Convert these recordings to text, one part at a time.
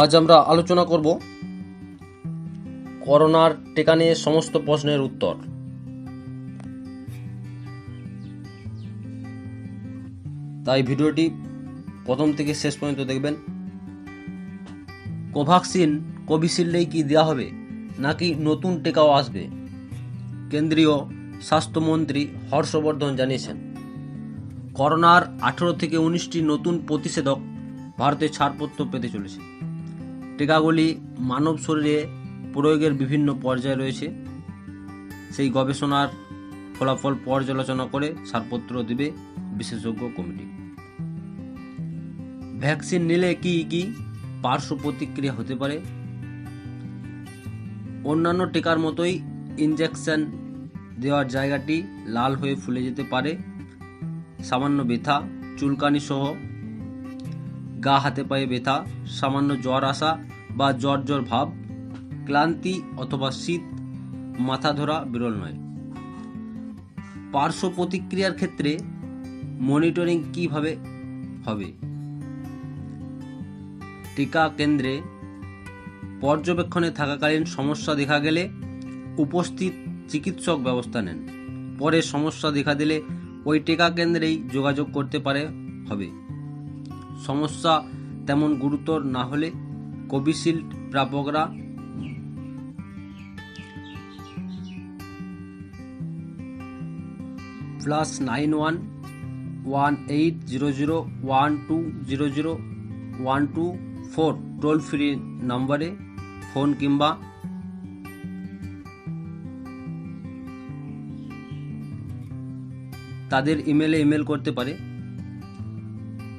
आज আমরা আলোচনা করব করোনার টিকা নিয়ে সমস্ত প্রশ্নের উত্তর। তাই ভিডিওটি প্রথম থেকে শেষ পর্যন্ত দেখবেন। কোভ্যাক্সিন কোভিশিল্ডেই কি দেওয়া হবে নাকি নতুন টিকাও আসবে, কেন্দ্রীয় স্বাস্থ্যমন্ত্রী হর্ষবর্ধন জানিয়েছেন। করোনার 18 থেকে 19টি নতুন প্রতিষেধক ভারতে ছাড়পত্র পেতে চলেছে। টিকাগুলি মানব শরীরে প্রয়োগের বিভিন্ন পর্যায়ে রয়েছে, সেই গবেষণার ফলাফল পর্যালোচনা করে ছাড়পত্র দেবে বিশেষজ্ঞ কমিটি। ভ্যাকসিন নিলে কি কি পার্শ্ব প্রতিক্রিয়া হতে পারে? অন্যান্য টিকার মতোই ইনজেকশন দেওয়ার জায়গাটি লাল হয়ে ফুলে যেতে পারে, সামান্য ব্যথা, চুলকানি সহ গা হাতে পায়ে ব্যথা, সামান্য জ্বর আসা বা জ্বর জ্বর ভাব, ক্লান্তি অথবা শীত, মাথা ধরা বিরল নয়। পার্শ্ব প্রতিক্রিয়ার ক্ষেত্রে মনিটরিং কিভাবে হবে? টিকা কেন্দ্রে পর্যবেক্ষণে থাকাকালীন সমস্যা দেখা গেলে উপস্থিত চিকিৎসক ব্যবস্থা নেন। পরে সমস্যা দেখা দিলে ওই টিকা কেন্দ্রেই যোগাযোগ করতে পারে হবে। সমস্যা তেমন গুরুতর না হলে কোভিশিল্ড প্রাপকরা +91 1800 1200 124 টোল ফ্রি নম্বরে ফোন কিংবা তাদের ইমেল করতে পারে।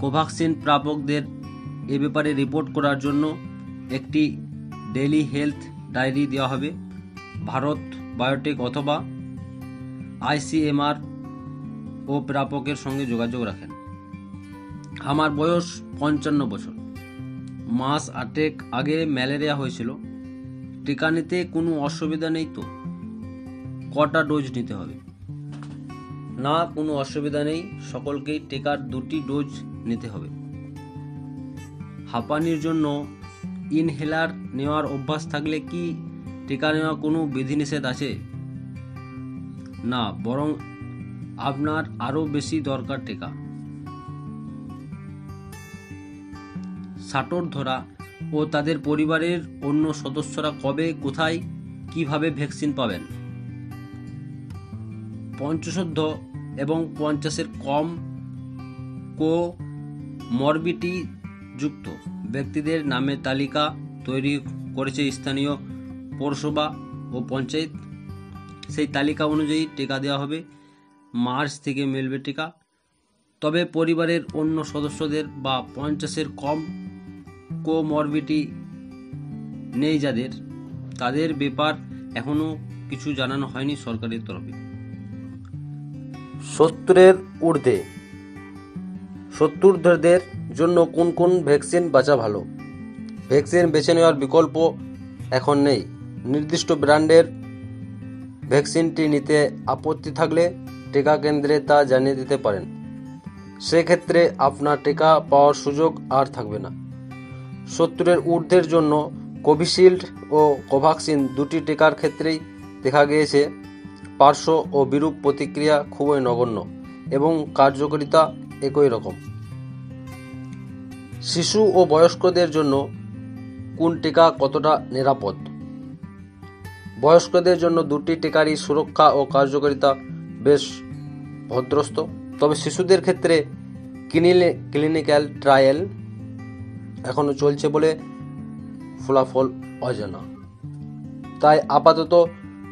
কোভ্যাক্সিন প্রাপকদের এ ব্যাপারে রিপোর্ট করার জন্য একটি ডেইলি হেলথ ডায়েরি দেওয়া হবে। ভারত বায়োটেক অথবা ICMR ও প্রাপকের সঙ্গে যোগাযোগ রাখেন। আমার বয়স 55 বছর। মাস 8 আগে ম্যালেরিয়া হয়েছিল। টিকা নিতে কোনো অসুবিধা নেই তো? কটা ডোজ নিতে হবে? না, কোনো অসুবিধা নেই, সকলকেই টিকার 2টি ডোজ নিতে হবে। হাঁপানির জন্য ইনহেলার নেওয়ার অভ্যাস থাকলে কি টিকা নেওয়া কোনো বিধিনিষেধ আছে? না, বরং আপনার আরও বেশি দরকার টিকা। ষাটোর্ধরা ও তাদের পরিবারের অন্য সদস্যরা কবে, কোথায়, কিভাবে ভ্যাকসিন পাবেন? 55 এবং 50 কম কোমরবিডিটি যুক্ত ব্যক্তিদের নামে তালিকা তৈরি করেছে স্থানীয় পৌরসভা ও পঞ্চায়েত। সেই তালিকা অনুযায়ী টিকা দেওয়া হবে। মার্চ থেকে মিলবে টিকা। তবে পরিবারের অন্য সদস্যদের বা 50 কম কোমরবিডিটি নেই যাদের, তাদের ব্যাপার এখনও কিছু জানানো হয়নি সরকারের তরফে। 70-এর ঊর্ধ্বে সত্তরদের জন্য কোন কোন ভ্যাকসিন বাছা ভালো? ভ্যাকসিন বেছে নেওয়ার বিকল্প এখন নেই। নির্দিষ্ট ব্র্যান্ডের ভ্যাকসিনটি নিতে আপত্তি থাকলে টিকা কেন্দ্রে তা জানিয়ে দিতে পারেন। সেক্ষেত্রে আপনার টিকা পাওয়ার সুযোগ আর থাকবে না। 70-এর ঊর্ধ্বের জন্য কোভিশিল্ড ও কোভ্যাক্সিন 2টি টিকার ক্ষেত্রেই দেখা গিয়েছে পার্শ্ব ও বিরূপ প্রতিক্রিয়া খুবই নগণ্য এবং কার্যকারিতা একই রকম। শিশু ও বয়স্কদের জন্য কোন টিকা কতটা নিরাপদ? বয়স্কদের জন্য 2টি টিকারই সুরক্ষা ও কার্যকারিতা বেশ ভদ্রস্থ। তবে শিশুদের ক্ষেত্রে ক্লিনিক্যাল ট্রায়াল এখনও চলছে বলে ফলাফল অজানা। তাই আপাতত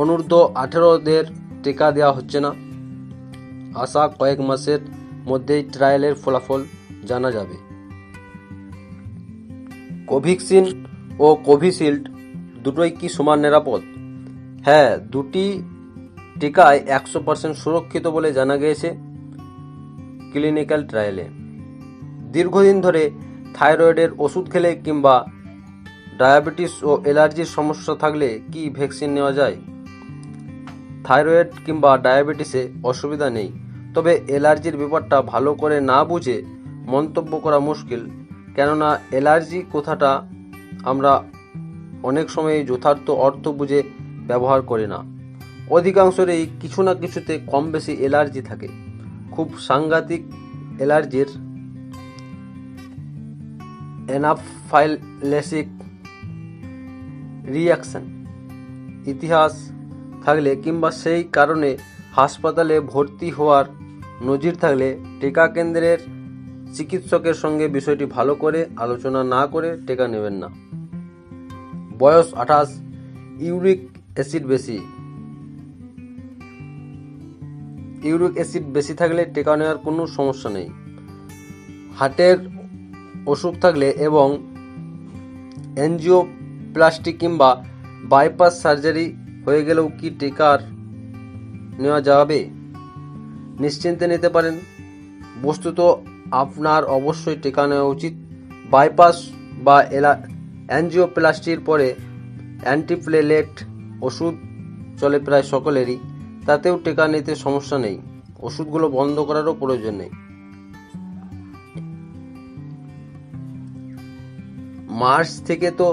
অনূর্ধ্ব 18-দের টিকা দেওয়া হচ্ছে না। আশা কয়েক মাসের মধ্যেই ট্রায়ালের ফলাফল জানা যাবে। কোভ্যাক্সিন ও কোভিশিল্ড দুটোই কি সমান নিরাপদ? হ্যাঁ, 2টি টিকায় 100% সুরক্ষিত বলে জানা গিয়েছে ক্লিনিক্যাল ট্রায়ালে। দীর্ঘদিন ধরে থাইরয়েডের ওষুধ খেলে কিংবা ডায়াবেটিস ও অ্যালার্জির সমস্যা থাকলে কি ভ্যাকসিন নেওয়া যায়? থাইরয়েড কিংবা ডায়াবেটিসে অসুবিধা নেই, তবে অ্যালার্জির ব্যাপারটা ভালো করে না বুঝে মন্তব্য করা মুশকিল। কেননা অ্যালার্জি কথাটা আমরা অনেক সময় যথার্থ অর্থ বুঝে ব্যবহার করি না। অধিকাংশেরই কিছু না কিছুতে কম বেশি অ্যালার্জি থাকে। খুব সাংঘাতিক অ্যালার্জির অ্যানাফাইল্যাক্টিক রিয়াকশন ইতিহাস থাকলে কিংবা সেই কারণে হাসপাতালে ভর্তি হওয়ার নজির থাকলে টিকা কেন্দ্রের চিকিৎসকের সঙ্গে বিষয়টি ভালো করে আলোচনা না করে টিকা নেবেন না। বয়স 28, ইউরিক অ্যাসিড বেশি থাকলে টিকা নেওয়ার কোনো সমস্যা নেই। হার্টের অসুখ থাকলে এবং এনজিওপ্লাস্টি কিংবা বাইপাস সার্জারি হয়ে গেলেও কি টিকা নেওয়া যাবে? নিশ্চিন্তে নিতে পারেন। বস্তুত আপনার অবশ্যই টিকা নেওয়া উচিত। বাইপাস বা অ্যাঞ্জিওপ্লাস্টির পরে অ্যান্টিপ্লেলেট ওষুধ চলে প্রায় সকলেরই, তাতেও টিকা নিতে সমস্যা নেই। ওষুধগুলো বন্ধ করারও প্রয়োজন নেই। মার্চ থেকে তো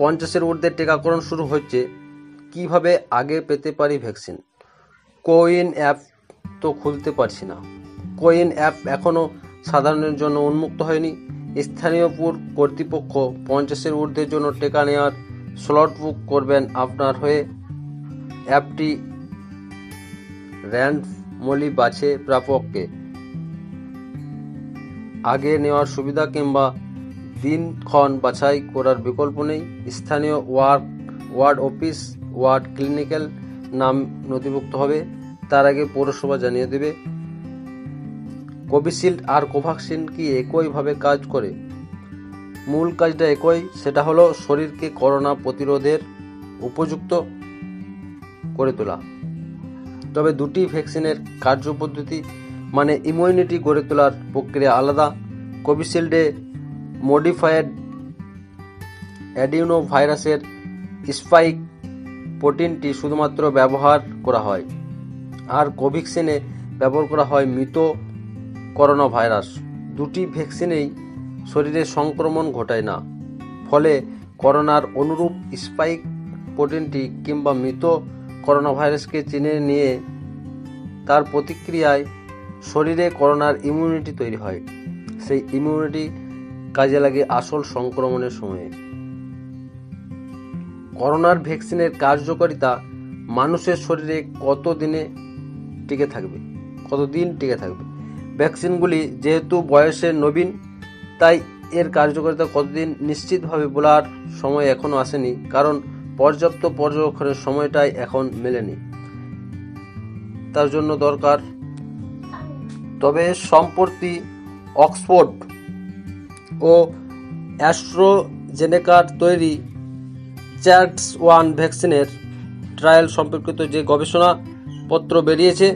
50 ঊর্ধ্বে টিকাকরণ শুরু হচ্ছে। কিভাবে আগে পেতে পারি ভ্যাকসিন? কোউইন অ্যাপ তো খুলতে পারছি না। কোউইন অ্যাপ এখনও সাধারণের জন্য উন্মুক্ত হয়নি। স্থানীয় পুর কর্তৃপক্ষ 50 ঊর্ধ্বের জন্য টিকা নেওয়ার স্লট বুক করবেন আপনার হয়ে। অ্যাপটি র্যান্ডমলি বাছে প্রাপককে আগে নেওয়ার সুবিধা কিংবা দিনক্ষণ বাছাই করার বিকল্প নেই। স্থানীয় ওয়ার্ড অফিস, ওয়ার্ড ক্লিনিক্যাল নাম নথিভুক্ত হবে, তার আগে পৌরসভা জানিয়ে দেবে। কোভিশিল্ড আর কোভ্যাক্সিন কি একইভাবে কাজ করে? মূল কাজটা একই, সেটা হলো শরীরকে করোনা প্রতিরোধের উপযুক্ত করে তোলা। তবে দুটি ভ্যাকসিনের কার্যপদ্ধতি মানে ইমিউনিটি গড়ে তোলার প্রক্রিয়া আলাদা। কোভিশিল্ডে মডিফায়েড অ্যাডিনো ভাইরাসের স্পাইক প্রোটিনটি শুধুমাত্র ব্যবহার করা হয়, আর কোভ্যাক্সিনে ব্যবহার করা হয় মৃত করোনা ভাইরাস। দুটি ভ্যাকসিনেই শরীরে সংক্রমণ ঘটায় না, ফলে করোনার অনুরূপ স্পাইক প্রোটিনটি কিংবা মৃত করোনা ভাইরাসকে চিনে নিয়ে তার প্রতিক্রিয়ায় শরীরে করোনার ইমিউনিটি তৈরি হয়। সেই ইমিউনিটি কাজে লাগে আসল সংক্রমণের সময়ে। করোনার ভ্যাকসিনের কার্যকারিতা মানুষের শরীরে কতদিন টিকে থাকবে। ভ্যাকসিনগুলি যেহেতু বয়সে নবীন, তাই এর কার্যকারিতা কতদিন নিশ্চিতভাবে বলার সময় এখনও আসেনি, কারণ পর্যাপ্ত পর্যবেক্ষণের সময়টাই এখন মেলেনি, তার জন্য দরকার। তবে সম্প্রতি অক্সফোর্ড ও অ্যাস্ট্রাজেনেকার তৈরি ChAdOx1 ভ্যাকসিনের ট্রায়াল সম্পর্কিত যে গবেষণাপত্র বেরিয়েছে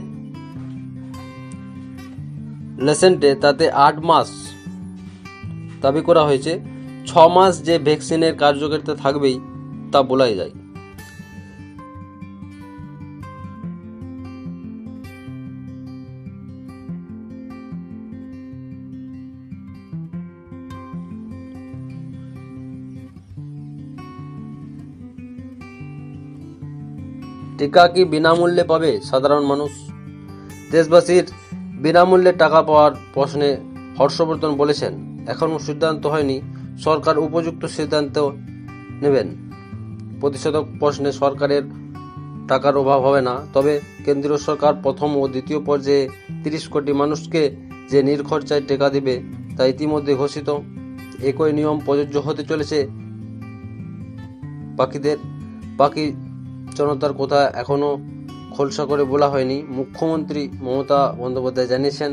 লেসেন্টে, তাতে 8 মাস দাবি করা হয়েছে। 6 মাস যে ভ্যাকসিনের কার্যকারিতা থাকবেই তা বলাই যায়। টিকা কি বিনামূল্যে পাবে সাধারণ মানুষ? দেশবাসীর বিনামূল্যে টাকা পাওয়ার প্রশ্নে হর্ষবর্ধন বলেছেন, এখনও সিদ্ধান্ত হয়নি, সরকার উপযুক্ত সিদ্ধান্ত নেবেন। প্রতিষেধক প্রশ্নে সরকারের টাকার অভাব হবে না, তবে কেন্দ্রীয় সরকার প্রথম ও দ্বিতীয় পর্যায়ে 30 কোটি মানুষকে যে নির্খরচায় টিকা দেবে তা ইতিমধ্যে ঘোষিত। একই নিয়ম প্রযোজ্য হতে চলেছে বাকি জনতার কথা এখনও খোলসা করে বলা হয়নি। মুখ্যমন্ত্রী মমতা বন্দ্যোপাধ্যায় জানিয়েছেন,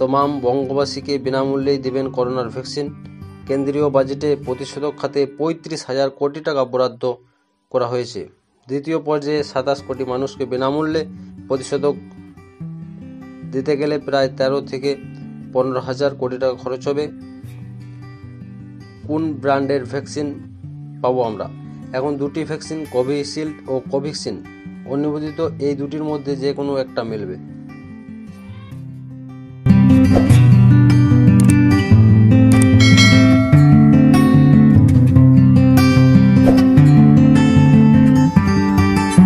তমাম বঙ্গবাসীকে বিনামূল্যেই দেবেন করোনার ভ্যাকসিন। কেন্দ্রীয় বাজেটে প্রতিষেধক খাতে 35,000 কোটি টাকা বরাদ্দ করা হয়েছে। দ্বিতীয় পর্যায়ে 27 কোটি মানুষকে বিনামূল্যে প্রতিষেধক দিতে গেলে প্রায় 13 থেকে 15,000 কোটি টাকা খরচ হবে। কোন ব্র্যান্ডের ভ্যাকসিন পাবো আমরা? এখন দুটি ভ্যাকসিন, কোভিশিল্ড ও কোভ্যাক্সিন অনুমোদিত, এই দুটির মধ্যে যে কোনো একটা মিলবে।